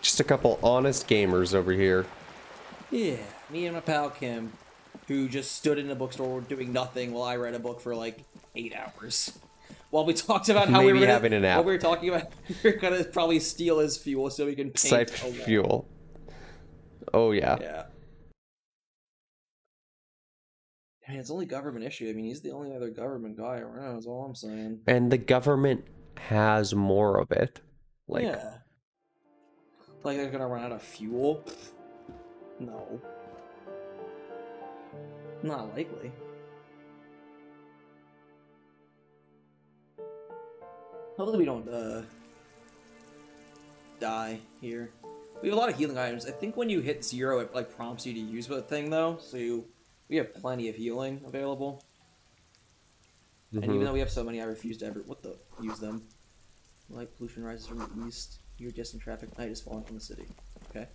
Just a couple honest gamers over here. Yeah, me and my pal Kim, who just stood in a bookstore doing nothing while I read a book for like 8 hours. While we talked about how we were gonna, having an app. While we were talking about we're gonna probably steal his fuel so we can paint siphon fuel. Oh yeah. Yeah. Man, it's only government issue. I mean, he's the only other government guy around. That's all I'm saying. And the government has more of it. Like, yeah. Like they're gonna run out of fuel? No. Not likely. Hopefully we don't die here. We have a lot of healing items. I think when you hit 0, it like prompts you to use the thing though, so we have plenty of healing available. Mm-hmm. And even though we have so many, I refuse to ever use them. Light pollution rises from the east. You're just in traffic. Night is falling from the city. Okay.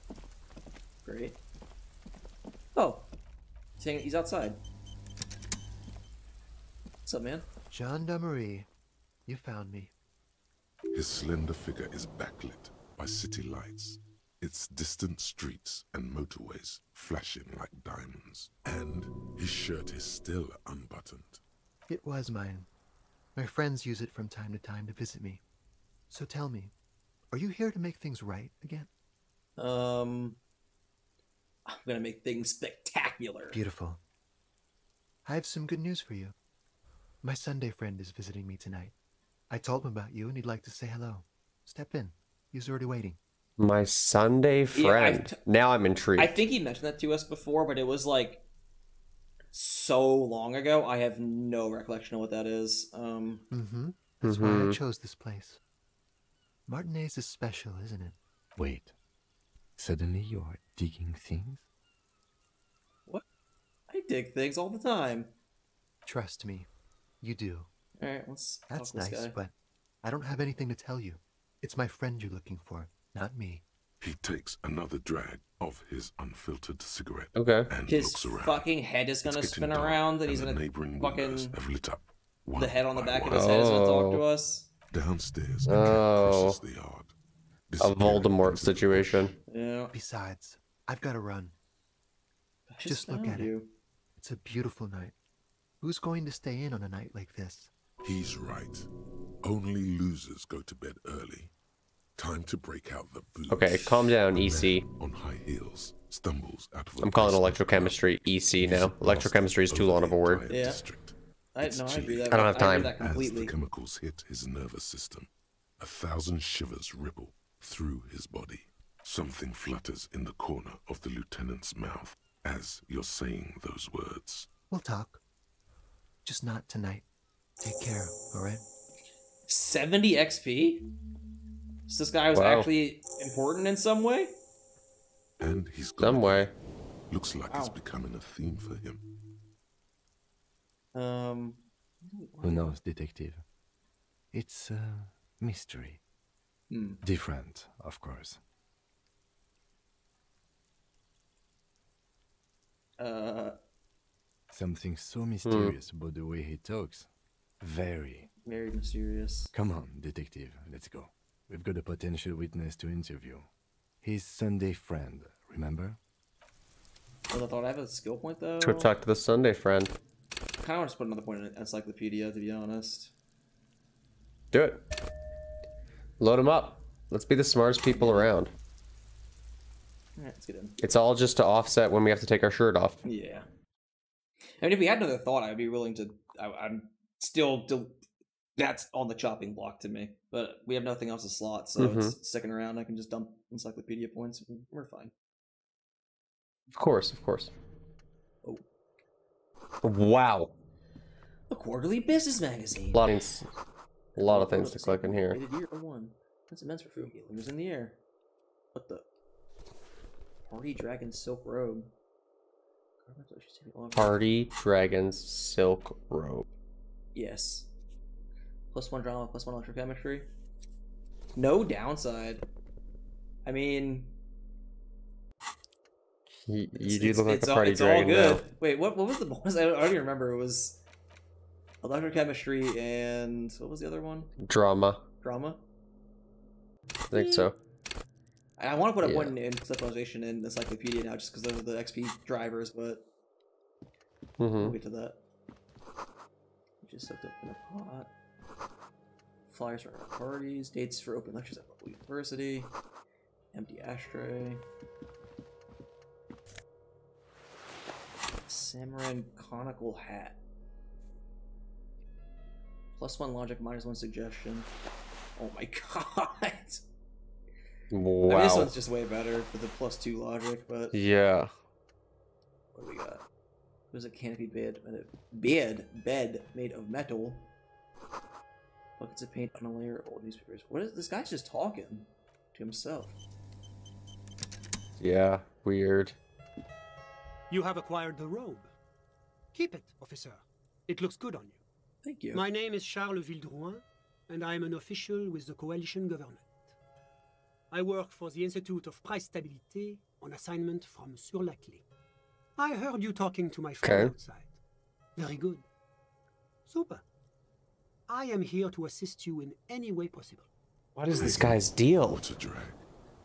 Great. Oh, he's outside. What's up, man? Jean DeMarie, you found me. His slender figure is backlit by city lights. Its distant streets and motorways flashing like diamonds. And his shirt is still unbuttoned. It was mine. My friends use it from time to time to visit me. So tell me, are you here to make things right again? I'm gonna make things spectacular. Beautiful. I have some good news for you. My Sunday friend is visiting me tonight. I told him about you and he'd like to say hello. Step in. He's already waiting. My Sunday friend. Yeah, now I'm intrigued. I think he mentioned that to us before, but it was like so long ago. I have no recollection of what that is. That's why I chose this place. Martinaise is special, isn't it? Wait. Suddenly you're digging things? What? I dig things all the time. Trust me, you do. Alright, let's That's nice, but I don't have anything to tell you. It's my friend you're looking for, not me. He takes another drag of his unfiltered cigarette. Okay. And his looks around. Fucking head is gonna spin around and he's gonna fucking have lit up. The head on the back of his head is gonna talk to us. Downstairs, crosses the yard. A Voldemort situation. Yeah. Besides, I've got to run. Just look at it. It's a beautiful night. Who's going to stay in on a night like this? He's right. Only losers go to bed early. Time to break out the booze. Okay, calm down, EC. On high heels, stumbles out of. I'm calling electrochemistry EC now. Electrochemistry is too long of a word. Yeah. I don't have time. As the chemicals hit his nervous system, 1,000 shivers ripple through his body. Something flutters in the corner of the lieutenant's mouth as you're saying those words. We'll talk. Just not tonight. Take care, alright? 70 XP? So this guy was actually important in some way? And he's gone. Some way. Looks like it's becoming a theme for him. Who knows, detective? It's a mystery. Different, of course. Something so mysterious about the way he talks. Very. Very mysterious. Come on, detective, let's go. We've got a potential witness to interview. His Sunday friend, remember? Well, I thought I have a skill point, though. To talk to the Sunday friend. I kind of want to put another point in an encyclopedia, to be honest. Do it. Load them up. Let's be the smartest people around. Alright, let's get in. It's all just to offset when we have to take our shirt off. Yeah. I mean, if we had another thought, I'd be willing to... I'm still... That's on the chopping block to me. But we have nothing else to slot, so it's sticking around. I can just dump encyclopedia points. We're fine. Of course, of course. Oh. Wow. A quarterly business magazine. A lot of things to click in here. That's immense perfume. It lingers in the air. What the? Party Dragon's Silk Robe. Party Dragon's Silk Robe. Yes. +1 drama, +1 electrochemistry. No downside. I mean... You do look like a party dragon, though. Wait, what was the bonus? I don't even remember. It was... electrochemistry and what was the other one? Drama. Drama? I think so. And I want to put up one in conceptualization in the encyclopedia now, just because those are the XP drivers, but we'll get to that. Just stepped up in a pot. Flyers for parties, dates for open lectures at local university, empty ashtray. Samaran conical hat. +1 logic, -1 suggestion. Oh my god! Wow. I mean, this one's just way better for the +2 logic, but yeah. What do we got? There's a canopy bed, bed made of metal. Buckets of paint on a layer of old newspapers. What is this guy's just talking to himself? Yeah, weird. You have acquired the robe. Keep it, officer. It looks good on you. Thank you. My name is Charles Villedrouin, and I am an official with the Coalition Government. I work for the Institute of Price Stability on assignment from Sur-la-Clef. I heard you talking to my friend outside. Very good. Super. I am here to assist you in any way possible. What is this guy's deal? What a drag.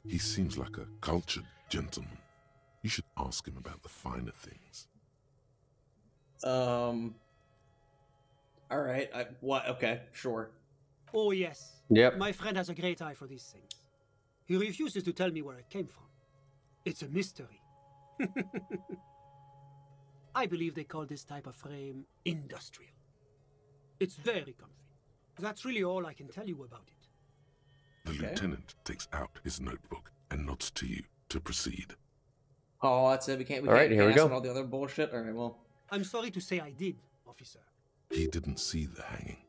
He seems like a cultured gentleman. You should ask him about the finer things. All right. Okay. Sure. Oh yes. Yep. My friend has a great eye for these things. He refuses to tell me where it came from. It's a mystery. I believe they call this type of frame industrial. It's very comfy. That's really all I can tell you about it. The lieutenant takes out his notebook and nods to you to proceed. Oh, that's it. We can't ask all the other bullshit. All right, well. I'm sorry to say I did, officer. He didn't see the hanging.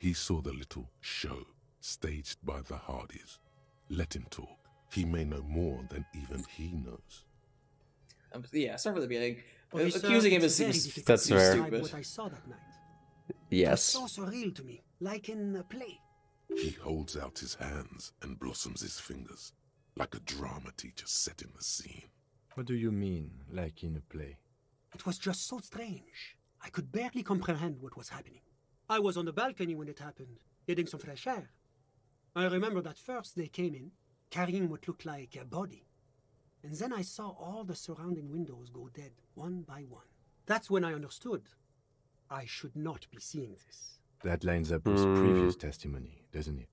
He saw the little show staged by the Hardys. Let him talk. He may know more than even he knows. Yeah, start from the beginning. Officer, accusing him is that's stupid. What I saw that night. Yes. It's so surreal to me, like in a play. He holds out his hands and blossoms his fingers, like a drama teacher setting the scene. What do you mean, like in a play? It was just so strange. I could barely comprehend what was happening. I was on the balcony when it happened, getting some fresh air. I remember that first they came in, carrying what looked like a body. And then I saw all the surrounding windows go dead, one by one. That's when I understood. I should not be seeing this. That lines up with previous testimony, doesn't it?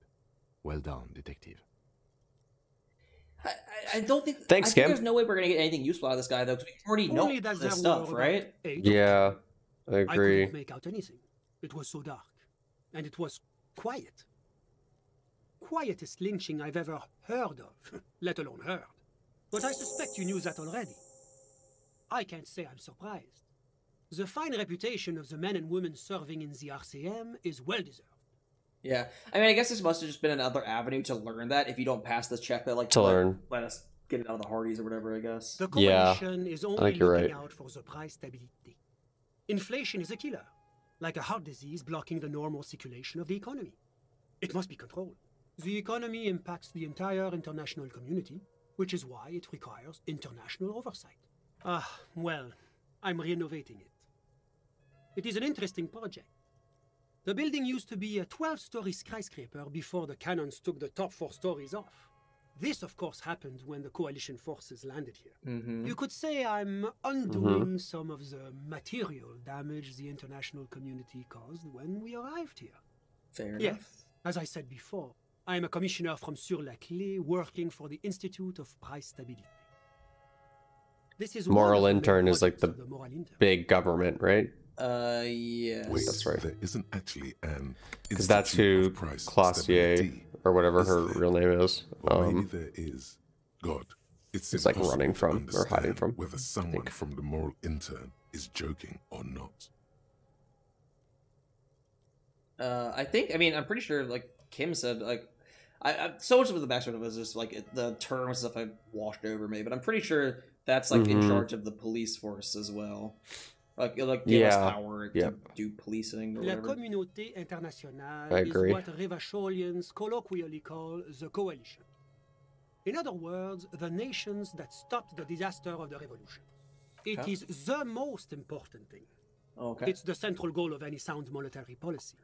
Well done, detective. I don't think... Thanks, Kim. There's no way we're going to get anything useful out of this guy, though, because we already know this stuff, right? Yeah, I agree. I couldn't make out anything. It was so dark. And it was quiet. Quietest lynching I've ever heard of, let alone heard. But I suspect you knew that already. I can't say I'm surprised. The fine reputation of the men and women serving in the RCM is well-deserved. Yeah. I mean, I guess this must have just been another avenue to learn that if you don't pass this check, that like to learn. Let us get it out of the Hardys or whatever, I guess. The coalition is only looking out for the price stability. Inflation is a killer, like a heart disease blocking the normal circulation of the economy. It must be controlled. The economy impacts the entire international community, which is why it requires international oversight. Ah, well, I'm renovating it. It is an interesting project. The building used to be a 12-story skyscraper before the cannons took the top 4 stories off. This, of course, happened when the coalition forces landed here. You could say I'm undoing some of the material damage the international community caused when we arrived here. Fair enough. Yes, as I said before, I am a commissioner from Sur-la-Clef working for the Institute of Price Stability. This is Moral Intern is like the big government, right? Yes. Wait, that's right. There isn't actually an because that's who Classier or whatever her real name is. Maybe there is. God, it's like running from or hiding from. Whether someone from the Moral Intern is joking or not. I think. I mean, I'm pretty sure. Like Kim said, like. I so much of the backstory of it was just like the terms stuff I washed over me, but I'm pretty sure that's like in charge of the police force as well. Like give us power to do policing or whatever. La Comunité Internationale is what Revacholians colloquially call the coalition. In other words, the nations that stopped the disaster of the revolution. It is the most important thing. It's the central goal of any sound monetary policy.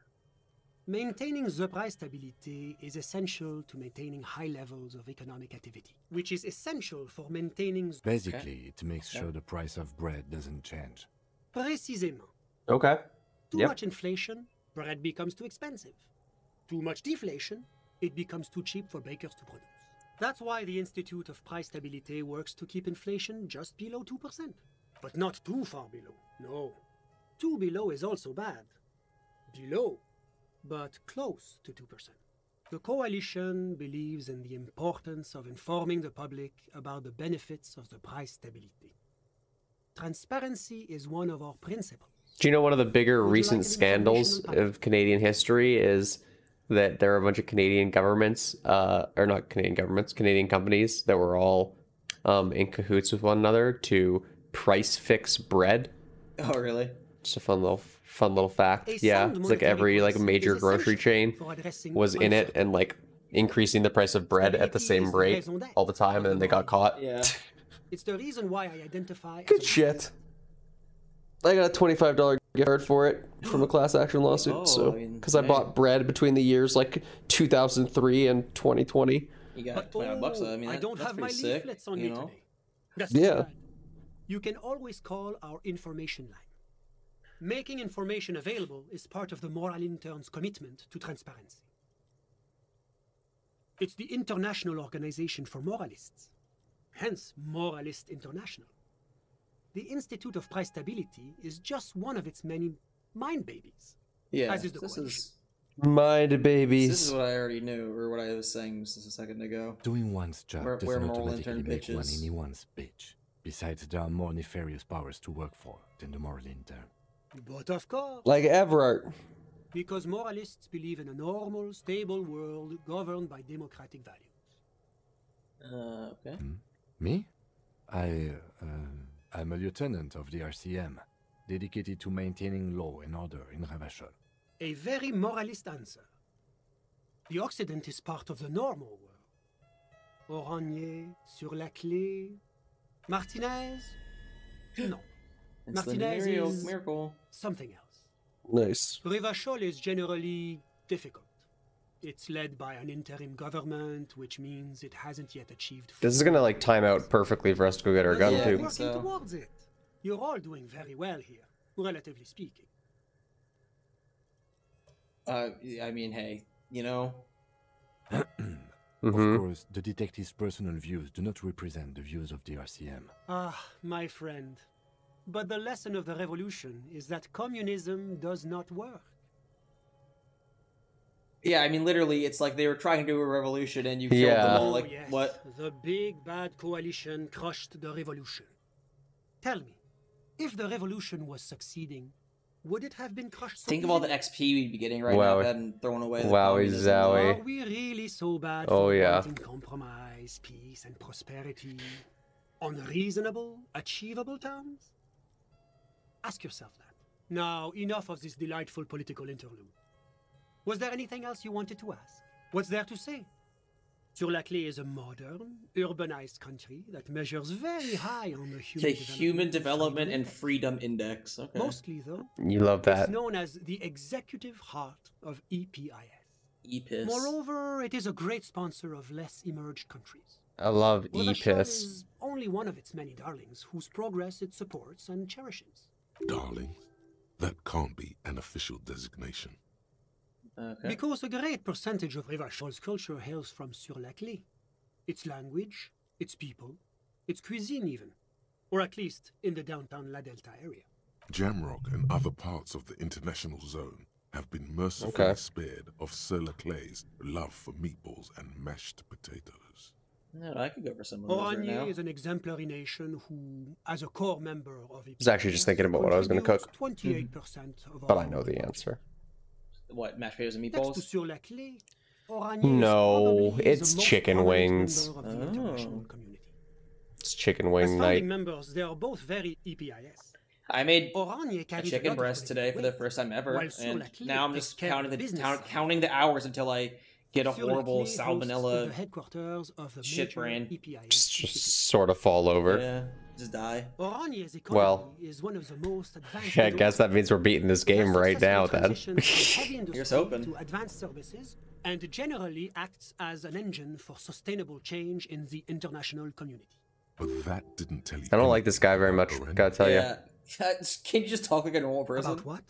Maintaining the price stability is essential to maintaining high levels of economic activity, which is essential for maintaining... Basically, it makes sure the price of bread doesn't change. Précisément. Okay. Too much inflation, bread becomes too expensive. Too much deflation, it becomes too cheap for bakers to produce. That's why the Institute of Price Stability works to keep inflation just below 2%. But not too far below, no. Too below is also bad. Below, but close to 2%. The coalition believes in the importance of informing the public about the benefits of the price stability. Transparency is one of our principles. Do you know one of the bigger recent scandals of Canadian history is that there are a bunch of Canadian governments, or not Canadian governments, Canadian companies that were all in cahoots with one another to price fix bread? Oh, really? Just a fun little fact. Yeah, it's like every like major grocery chain was in it and like increasing the price of bread at the same rate all the time, and then they got caught. Yeah. It's the reason why I identify. Good shit. I got a $25 gift card for it from a class action lawsuit. Oh, so because I bought bread between the years like 2003 and 2020. You got $25 bucks. I mean, that's pretty sick. You know? Yeah. You can always call our information line. Making information available is part of the Moralintern's commitment to transparency. It's the international organization for moralists, hence Moralist International. The Institute of Price Stability is just one of its many mind babies. Yeah, as is the question. Mind babies. This is what I already knew, or what I was saying just a second ago. Doing one's job doesn't automatically make one anyone's bitch. Besides, there are more nefarious powers to work for than the moral intern. But of course. Like Everard. Because moralists believe in a normal, stable world governed by democratic values. Okay. Me? I'm a lieutenant of the RCM, dedicated to maintaining law and order in Revachol. A very moralist answer. The Occident is part of the normal world. Oranier, Sur-la-Clef... Martinaise? No. Martinaise is miracle. Something else. Nice. Revachol is generally difficult. It's led by an interim government, which means it hasn't yet achieved... This is going to, like, time out perfectly for us to go get our gun, too. We're working towards it. You're all doing very well here, relatively speaking. I mean, hey, you know... Of course, the detective's personal views do not represent the views of the RCM. Ah, my friend. But the lesson of the revolution is that communism does not work. Yeah, I mean, literally, it's like they were trying to do a revolution and you killed them all. Like, what? The big bad coalition crushed the revolution. Tell me, if the revolution was succeeding, would it have been crushed? Think of all the XP we'd be getting right now and throwing away. Wowie zowie. Are we really so bad for wanting compromise, peace, and prosperity on reasonable, achievable terms? Ask yourself that. Now, enough of this delightful political interlude. Was there anything else you wanted to ask? What's there to say? Sur-la-Clef is a modern, urbanized country that measures very high on the Human Development and Freedom Index. Okay. Mostly, though, you love that. It's known as the executive heart of EPIS. Moreover, it is a great sponsor of less emerged countries. I love EPIS. Is only one of its many darlings whose progress it supports and cherishes. Darling? That can't be an official designation. Okay. Because a great percentage of Revachol's culture hails from Sur-la-Clef. Its language, its people, its cuisine even. Or at least in the downtown La Delta area. Jamrock and other parts of the international zone have been mercifully spared of Sur-la-Clef's love for meatballs and mashed potatoes. No, I could go for some of those right now. Is an exemplary nation who, as a core member of... I was actually just thinking about what I was going to cook. 28% of but I know the answer. What, mashed potatoes and meatballs? No, it's chicken wings. Oh. It's chicken wing night. Members, they are both very EPIS. I made a chicken breast today for the first time ever, and now I'm just counting the hours until I get a horrible salmonella shit brain. Just sort of fall over. Yeah. Just die. Well, I guess that means we're beating this game right now, then. Here's open. To advanced services, and generally acts as an engine for sustainable change in the international community. But that didn't tell you. I don't like this guy very much. Gotta tell you. Can you just talk like a normal person? About what?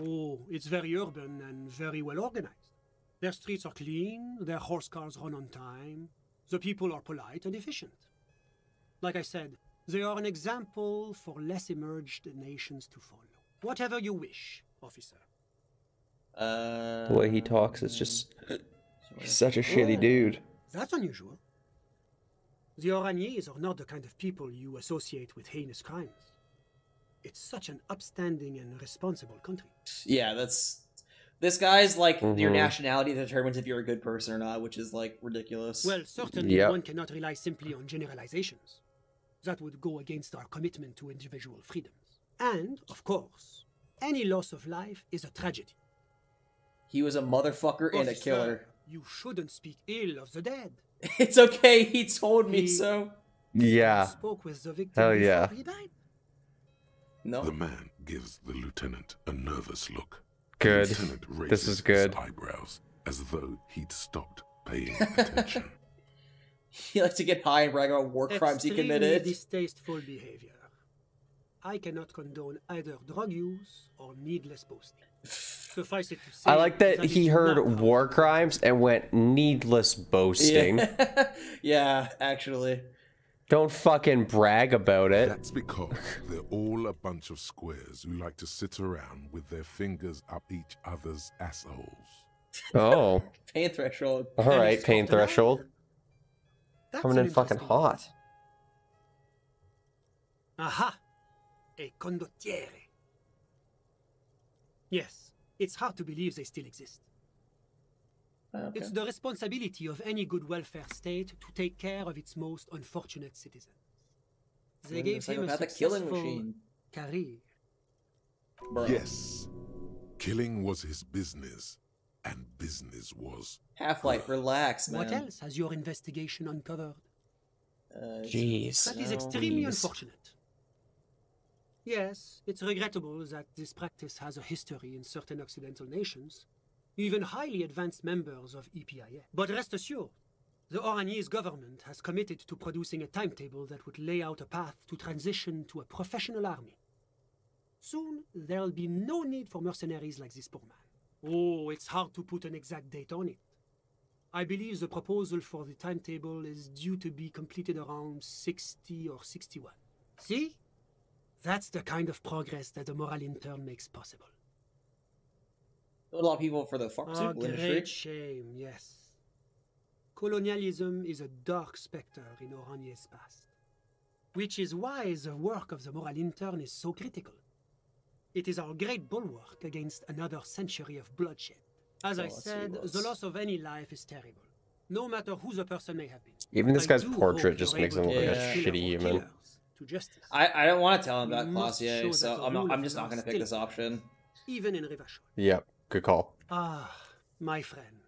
Oh, it's very urban and very well organized. Their streets are clean. Their horse cars run on time. The people are polite and efficient. Like I said, they are an example for less emerged nations to follow. Whatever you wish, officer. The way he talks is just... He's such a shitty dude. That's unusual. The Oraniers are not the kind of people you associate with heinous crimes. It's such an upstanding and responsible country. Yeah, that's... This guy's like your nationality determines if you're a good person or not, which is like ridiculous. Well, certainly one cannot rely simply on generalizations. That would go against our commitment to individual freedoms. And, of course, any loss of life is a tragedy. He was a motherfucker and a killer. You shouldn't speak ill of the dead. It's okay, he told me so. Yeah. Spoke with the victim. Hell yeah. He died. No. The man gives the lieutenant a nervous look. Good. The lieutenant raises this is good. His eyebrows as though he'd stopped paying attention. He likes to get high and brag about war crimes he committed. Distasteful behavior. I cannot condone either drug use or needless boasting. Suffice it to say, I like that he heard war crimes and went needless boasting. Yeah. Yeah, actually. Don't fucking brag about it. That's because they're all a bunch of squares who like to sit around with their fingers up each other's assholes. Oh. Pain threshold. All right, pain threshold. Coming in fucking hot. Aha! A condottiere. Yes, it's hard to believe they still exist. Okay. It's the responsibility of any good welfare state to take care of its most unfortunate citizens. They gave him a killing machine. Career. Bro. Yes. Killing was his business. And business was... Half-Life, relax, man. What else has your investigation uncovered? Jeez. That is extremely unfortunate. Yes, it's regrettable that this practice has a history in certain Occidental nations, even highly advanced members of EPIS. But rest assured, the Oraniers government has committed to producing a timetable that would lay out a path to transition to a professional army. Soon, there'll be no need for mercenaries like this poor man. Oh, it's hard to put an exact date on it. I believe the proposal for the timetable is due to be completed around 60 or 61. See? That's the kind of progress that the moral intern makes possible. A lot of people for the pharmaceutical industry. Great shame, yes. Colonialism is a dark specter in Oranier's past, which is why the work of the moral intern is so critical. It is our great bulwark against another century of bloodshed. As I said, the loss of any life is terrible, no matter who the person may have been. Even this guy's portrait just makes him look like a shitty human. I don't want to tell him about Classier, so I'm just not going to pick this option. Even in Revachol. Yep, good call. Ah, my friend.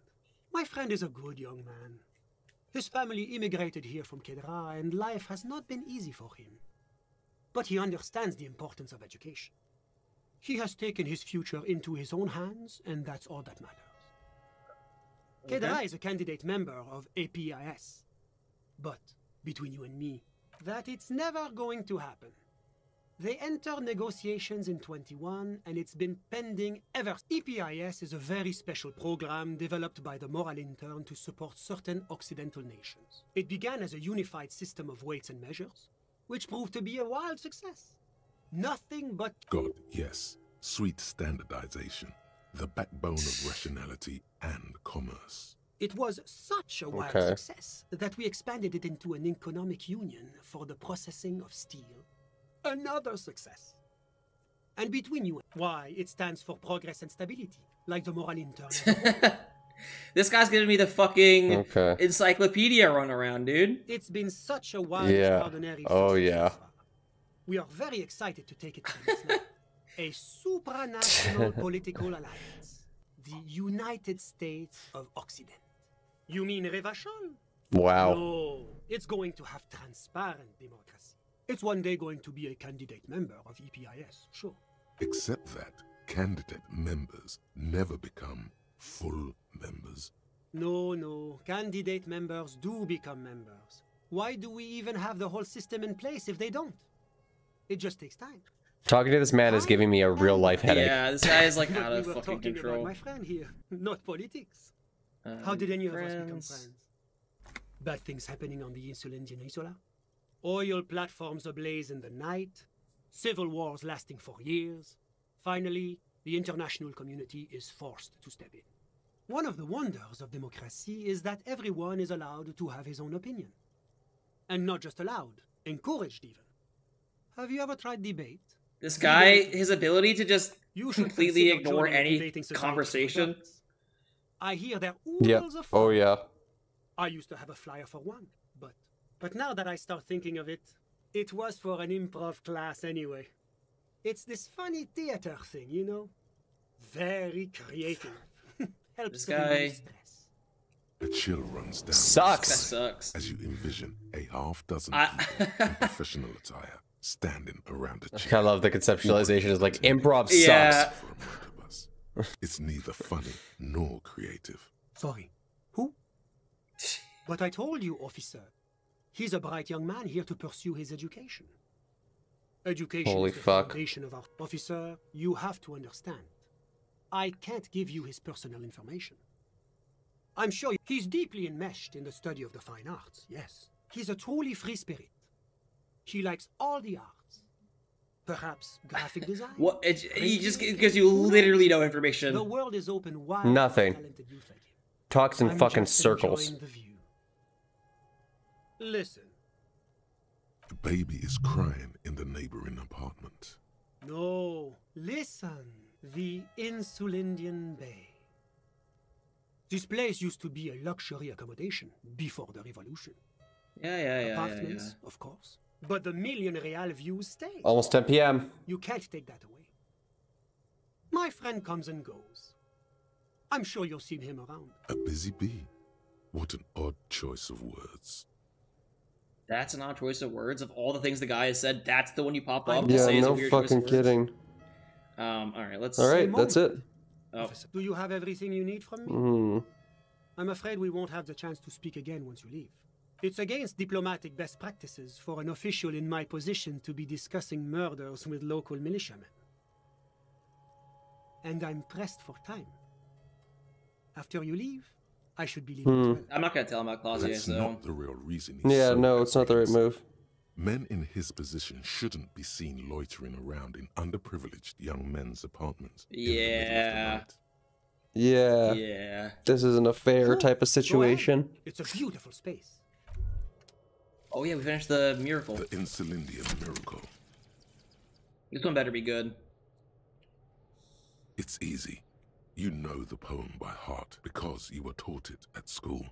My friend is a good young man. His family immigrated here from Kedra, and life has not been easy for him. But he understands the importance of education. He has taken his future into his own hands, and that's all that matters. Okay. Kedra is a candidate member of EPIS. But, between you and me, that it's never going to happen. They entered negotiations in 21, and it's been pending ever. EPIS is a very special program developed by the moral intern to support certain Occidental nations. It began as a unified system of weights and measures, which proved to be a wild success. Nothing but God, yes, sweet standardization, the backbone of rationality and commerce. It was such a wild success that we expanded it into an economic union for the processing of steel. Another success. And between you, why, it stands for progress and stability, like the moral intern. This guy's giving me the fucking encyclopedia run around, dude. It's been such a wild, extraordinary success. Oh yeah. We are very excited to take it to this now. A supranational political alliance. The United States of Occident. You mean Revachol? Wow. No, it's going to have transparent democracy. It's one day going to be a candidate member of EPIS, sure. Except that candidate members never become full members. No, no. Candidate members do become members. Why do we even have the whole system in place if they don't? It just takes time. Talking to this man is giving me a real-life headache. Yeah, this guy is like out of fucking control. My friend here, not politics. How did any of us become friends? Bad things happening on the Insulindian Isla. Oil platforms ablaze in the night. Civil wars lasting for years. Finally, the international community is forced to step in. One of the wonders of democracy is that everyone is allowed to have his own opinion. And not just allowed, encouraged even. Have you ever tried debate? This guy, his ability to just completely ignore any conversation. I hear there of fun. Oh yeah. I used to have a flyer for one, but now that I start thinking of it, it was for an improv class anyway. It's this funny theater thing, you know? Very creative. Helps this guy. Stress. The chill runs down. Sucks. As you envision a half dozen people in professional attire standing around a chair. I love the conceptualization. It's like improv sucks. For a moment of us. It's neither funny nor creative. Sorry. Who? But I told you, officer. He's a bright young man here to pursue his education. Education is the foundation of our officer. You have to understand. I can't give you his personal information. I'm sure he's deeply enmeshed in the study of the fine arts, yes. He's a truly free spirit. He likes all the arts. Perhaps graphic design. What? He just gives you literally no information. The world is open wide. Nothing. Talks in fucking circles. Listen. The baby is crying in the neighboring apartment. No, listen. The Insulindian Bay. This place used to be a luxury accommodation before the revolution. Yeah. Apartments, of course. But the million-real views stay. Almost 10 p.m. You can't take that away. My friend comes and goes. I'm sure you've seen him around. A busy bee. What an odd choice of words. That's an odd choice of words. Of all the things the guy has said, that's the one you pop up. Yeah, say no fucking kidding. Alright, let's... Alright, that's it. Oh. Do you have everything you need from me? I'm afraid we won't have the chance to speak again once you leave. It's against diplomatic best practices for an official in my position to be discussing murders with local militiamen. And I'm pressed for time. After you leave, I should be leaving. I'm not going to tell him about Claudia. That's not the real reason. Yeah, no, it's not the right move. Men in his position shouldn't be seen loitering around in underprivileged young men's apartments. Yeah. This isn't a fair type of situation. It's a beautiful space. Oh yeah, we finished the miracle. The Insulindian miracle. This one better be good. It's easy. You know the poem by heart because you were taught it at school.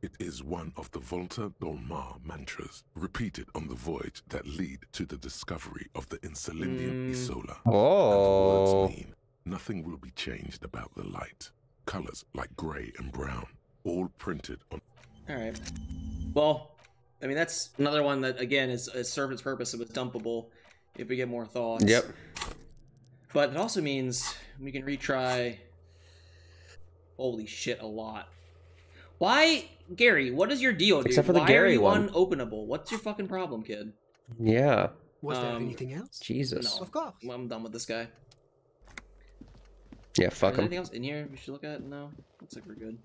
It is one of the Volta Dolmar mantras, repeated on the voyage that lead to the discovery of the Insulindian Isola. And the words mean, nothing will be changed about the light. Colors like gray and brown, all printed on... Alright. Well, I mean, that's another one that, again, has served its purpose. It was dumpable if we get more thoughts. Yep. But it also means we can retry... Holy shit, a lot. Why, Gary, what is your deal, dude? Except for the Gary one. Why are you unopenable? What's your fucking problem, kid? Yeah. Was there anything else? Jesus. No, of course. Well, I'm done with this guy. Yeah, fuck him. Anything else in here we should look at? No? Looks like we're good.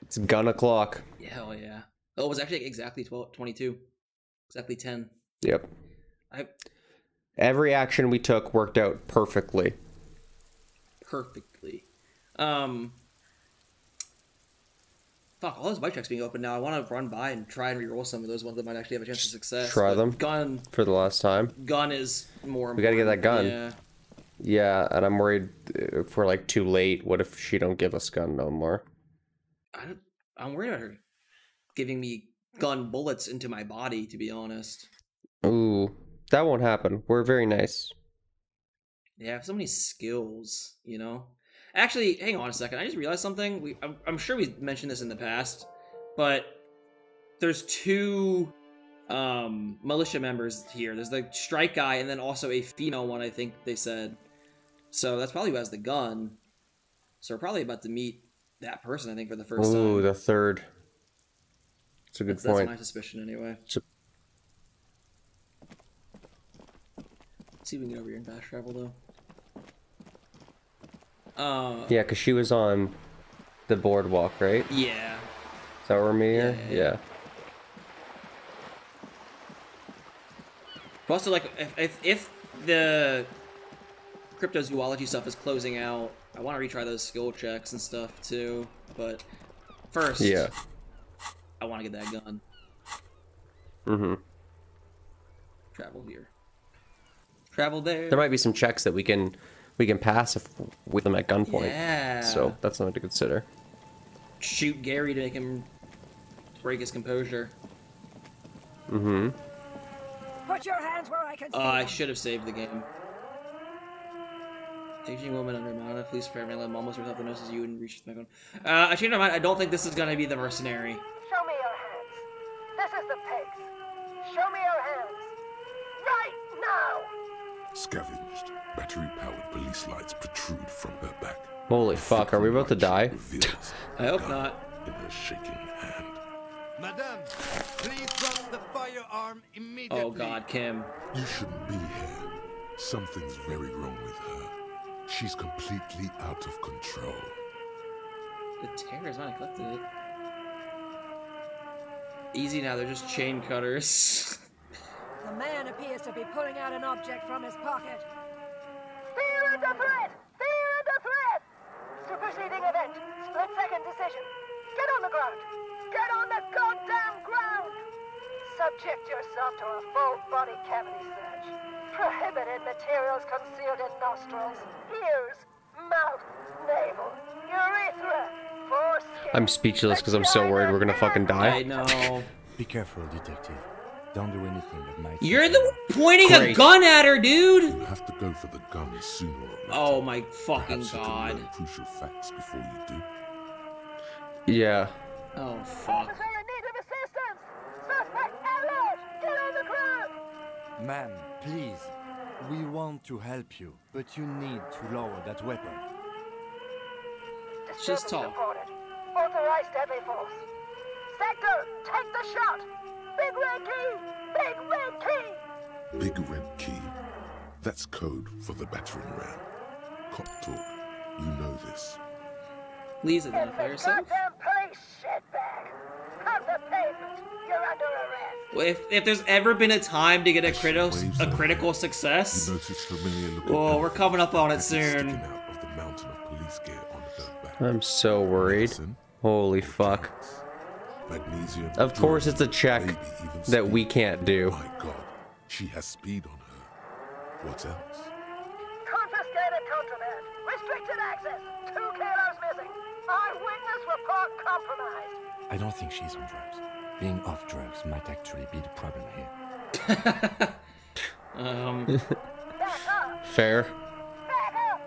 It's gun o'clock. Hell yeah. Oh, it was actually exactly 22. Exactly 10. Yep. Every action we took worked out perfectly. Fuck, all those white checks being open now. I want to run by and try and reroll some of those ones that might actually have a chance of success. Try them. Gun. For the last time. Gun is more important. We gotta get that gun. Yeah, and I'm worried if we're like too late. What if she don't give us gun no more? I'm worried about her giving me gun bullets into my body, to be honest. Ooh. That won't happen. We're very nice. Yeah, I have so many skills, you know? Actually, hang on a second. I just realized something. I'm sure we mentioned this in the past, but there's two militia members here. There's the strike guy and then also a female one, I think they said. So that's probably who has the gun. So we're probably about to meet that person, I think, for the first time. Ooh, the third. That's a good point. That's my suspicion, anyway. Let's see if we can get over here and fast travel, though. Yeah, because she was on the boardwalk, right? Yeah. Is that where me here? Yeah. Yeah. But also, like, if the cryptozoology stuff is closing out, I want to retry those skill checks and stuff too, but first, yeah, I want to get that gun. Mm-hmm. Travel here. Travel there. There might be some checks that we can pass if with them at gunpoint. Yeah. So that's something to consider. Shoot Gary to make him break his composure. Mm-hmm. Put your hands where I can. Oh, I should have saved the game. Aging woman under Mana, please spare me. I'm almost without the noses. You wouldn't reach my phone. I changed my mind. I don't think this is going to be the mercenary. Show me your hands. This is the pigs. Show me your hands. Right now! Scavenged, battery-powered police lights protrude from her back. Holy fuck, are we about to die? I hope not. In her shaking hand. Madame, please drop the firearm immediately. Oh god, Kim. You shouldn't be here. Something's very wrong with her. She's completely out of control. The terror is not neglected. Easy now, they're just chain cutters. The man appears to be pulling out an object from his pocket. Fear is a threat! Fear is a threat! Superseding event. Split-second decision. Get on the ground! Get on the goddamn ground! Subject yourself to a full-body cavity search. Prohibited materials concealed in nostrils, ears, mouth, navel, urethra, foreskin. I'm speechless because I'm so worried we're gonna fucking die. I know. Be careful, detective. Don't do anything that might. You're the one pointing a gun at her, dude. You have to go for the gun sooner or later. Oh my fucking god. Perhaps you can learn crucial facts before you do. Yeah. Oh fuck. Officer in need of assistance. Suspect at large. Get on the ground. Man. Please, we want to help you, but you need to lower that weapon. She's tall. Reported. Authorized heavy force. Sector, take the shot! Big red key! Big red key! Big red key. That's code for the battering ram. Cop talk. You know this. Lisa, do you fire yourself? Well, if there's ever been a time to get a critical success, oh, we're coming up on it soon. I'm so worried. Holy fuck. Of course it's a check that we can't do. My god, she has speed on her. What else? Confiscated contraband. Restricted access. 2 kilos missing. Eyewitness report compromised. I don't think she's on drugs. Being off drugs might actually be the problem here. Fair. Back up!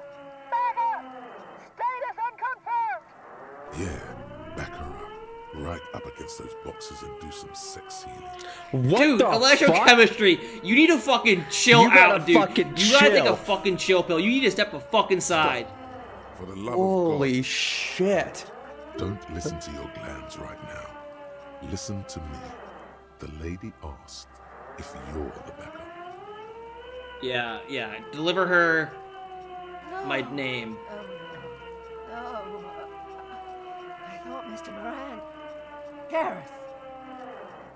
Back up! Status unconfirmed! Yeah, back her up. Right up against those boxes and do some sex healing. What dude, the electrochemistry! Fuck? You need to fucking chill out, dude. You gotta take a fucking chill pill. You need to step a fucking side. For the love of God. Shit. Don't listen to your glands right now. Listen to me. The lady asked if you're the backup. Yeah, yeah. Deliver her my name. Oh, no. No. I thought Mr. Moran. Gareth.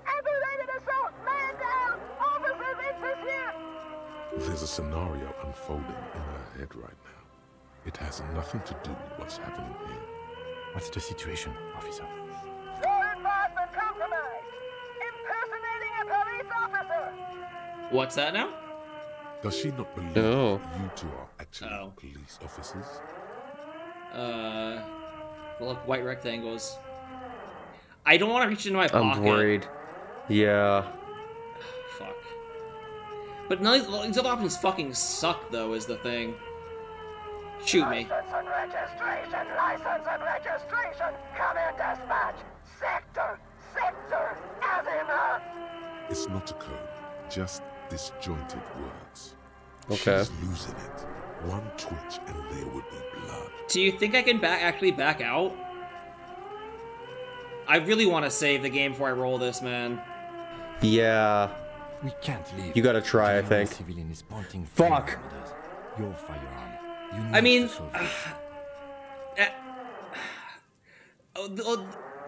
Aggravated assault. Man down. Officers in pursuit. There's a scenario unfolding in her head right now. It has nothing to do with what's happening here. What's the situation, officer? What's that now? Does she not believe you two are actually police officers? Look, white rectangles. I don't want to reach into my pocket. I'm worried. Yeah. Fuck. But none of these other options fucking suck, though, is the thing. Shoot me. License and registration! License and registration! Come in, dispatch! Sector! Sector! Azimuth! It's not a code, just disjointed words. Okay. She's losing it. One twitch and there would be blood. Do you think I can actually back out? I really want to save the game before I roll this, man. Yeah. We can't leave. You gotta try, I think. Fuck! Your firearm. You need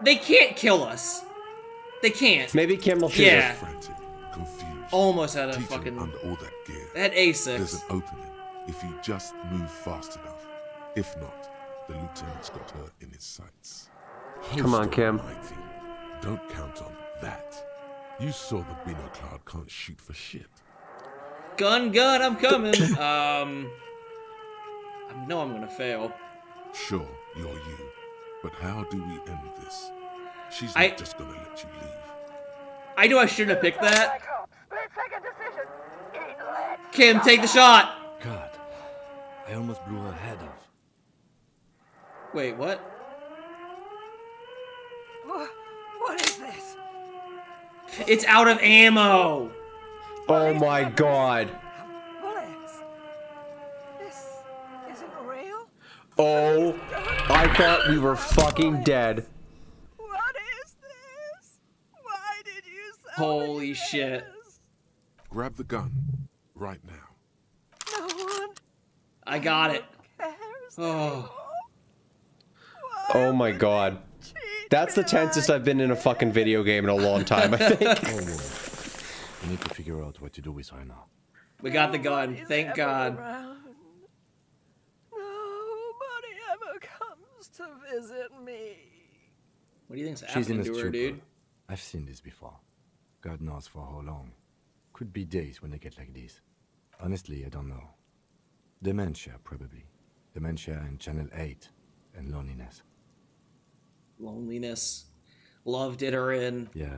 they can't kill us. They can't. Maybe Kim will shoot us. Frantic, confused, almost had a fucking... under all that gear. That A6. There's an opening if you just move fast enough. If not, the lieutenant's got her in his sights. Come on, Kim. Don't count on that. You saw the Beano Cloud can't shoot for shit. Gun, I'm coming. I know I'm gonna fail. Sure, you're you. But how do we end this? She's not just gonna let you leave. I know I shouldn't have picked that. Kim, take the shot! God, I almost blew her head off. Wait, what? What is this? It's out of ammo! Oh my god. This isn't real? Oh, I thought we were fucking dead. What is this? Why did you sell Holy shit. Grab the gun right now. No one. I got it. Oh. Oh my god. That's the tensest I've been in a fucking video game in a long time, I think. We need to figure out what to do with her now. We got the gun, thank God. Nobody ever comes to visit me. What do you think's happening to her, dude? I've seen this before. God knows for how long. Could be days when they get like this. Honestly, I don't know. Dementia, probably. Dementia and Channel 8 and loneliness. Loneliness. Love did her in. Yeah.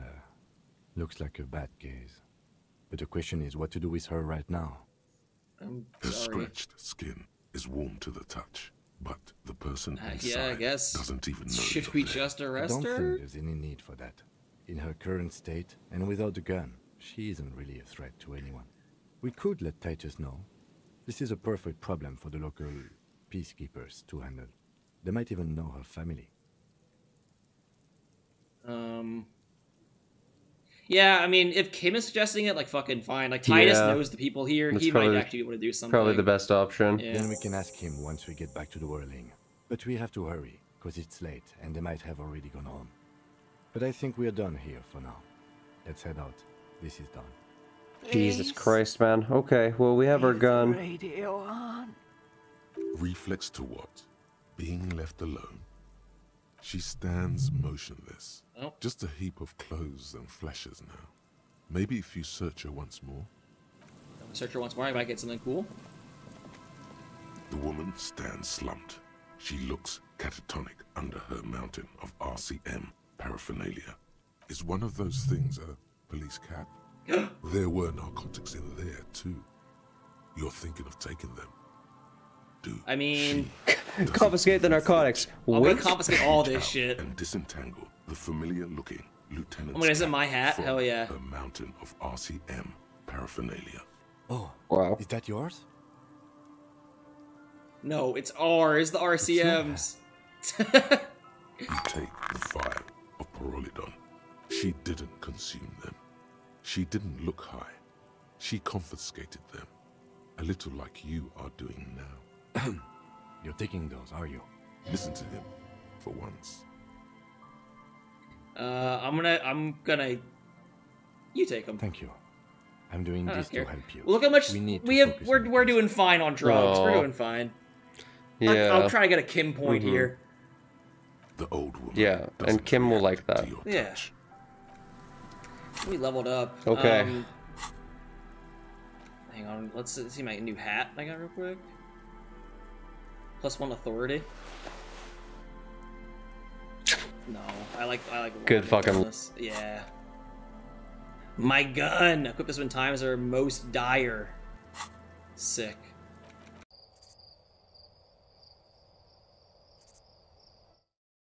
Looks like a bad case. But the question is what to do with her right now. Her scratched skin is warm to the touch, but the person inside I guess doesn't even know. Should we just arrest her? I don't think there's any need for that. In her current state, and without the gun, she isn't really a threat to anyone. We could let Titus know. This is a perfect problem for the local peacekeepers to handle. They might even know her family. Yeah, I mean, if Kim is suggesting it, like, fucking fine. Like, Titus knows the people here. He might actually want to do something. Probably the best option. Yeah. Then we can ask him once we get back to the whirling. But we have to hurry, because it's late, and they might have already gone home. But I think we're done here for now. Let's head out. This is done. Please. Jesus Christ, man. Okay, well, we have our gun. Radio on. Reflex to what? Being left alone. She stands motionless. Oh. Just a heap of clothes and flashes now. Maybe if you search her once more. Search her once more, I might get something cool. The woman stands slumped. She looks catatonic under her mountain of RCM paraphernalia. Is one of those things a police cap? There were narcotics in there, too. You're thinking of taking them. I mean, confiscate the narcotics. I'm gonna confiscate all this shit and disentangle the familiar-looking lieutenant. Is it my hat? Hell yeah! A mountain of RCM paraphernalia. Oh, wow! Is that yours? No, it's ours. The RCMs. You take the vial of Parolidon. She didn't consume them. She didn't look high. She confiscated them, a little like you are doing now. You're taking those, are you? Listen to him, for once. I'm gonna. You take them. Thank you. I'm doing this to help you. Look how much we have. We're doing fine on drugs. We're doing fine. Yeah. I'm trying to get a Kim point here. The old woman. Yeah, and Kim will like that. Yeah. We leveled up. Okay. Hang on. Let's see my new hat I got real quick. +1 authority. No, I like good fucking. Yeah. My gun. Equip this when times are most dire. Sick.